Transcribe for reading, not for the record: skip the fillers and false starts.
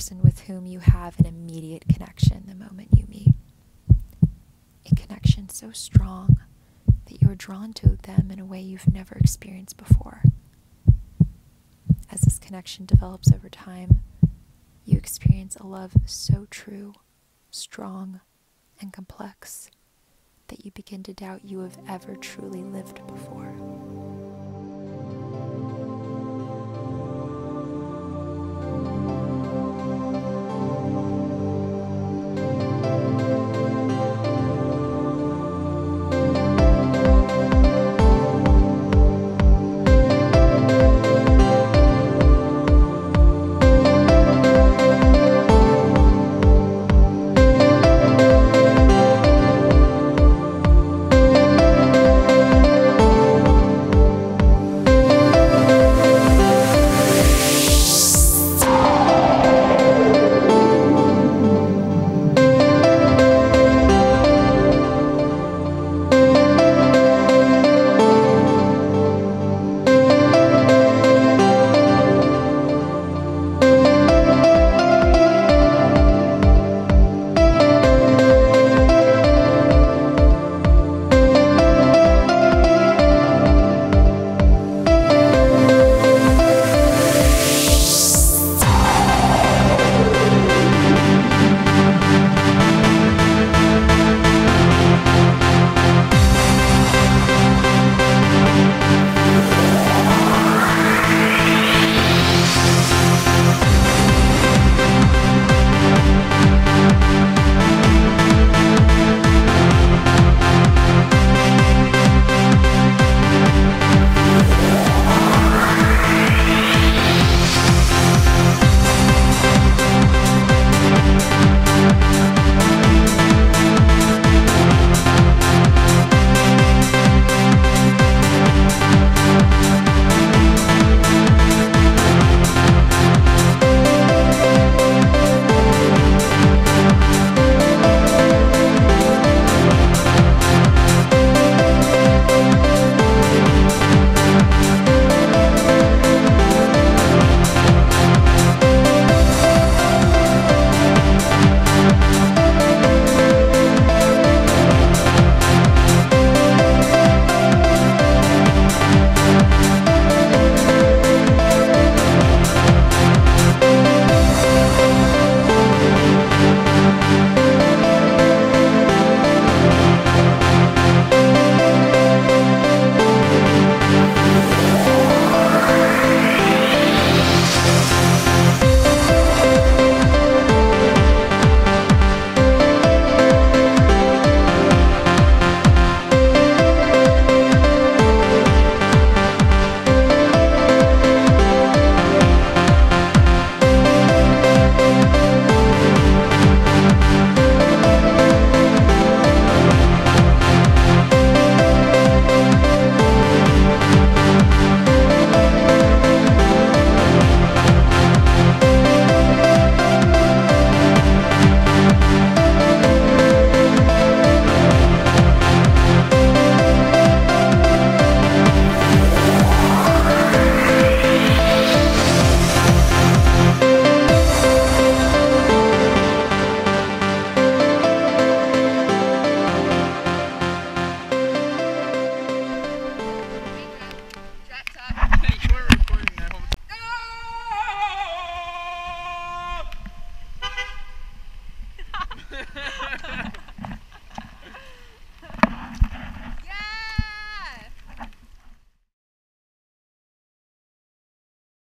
person with whom you have an immediate connection the moment you meet. A connection so strong that you're drawn to them in a way you've never experienced before. As this connection develops over time, you experience a love so true, strong, and complex that you begin to doubt you have ever truly lived before.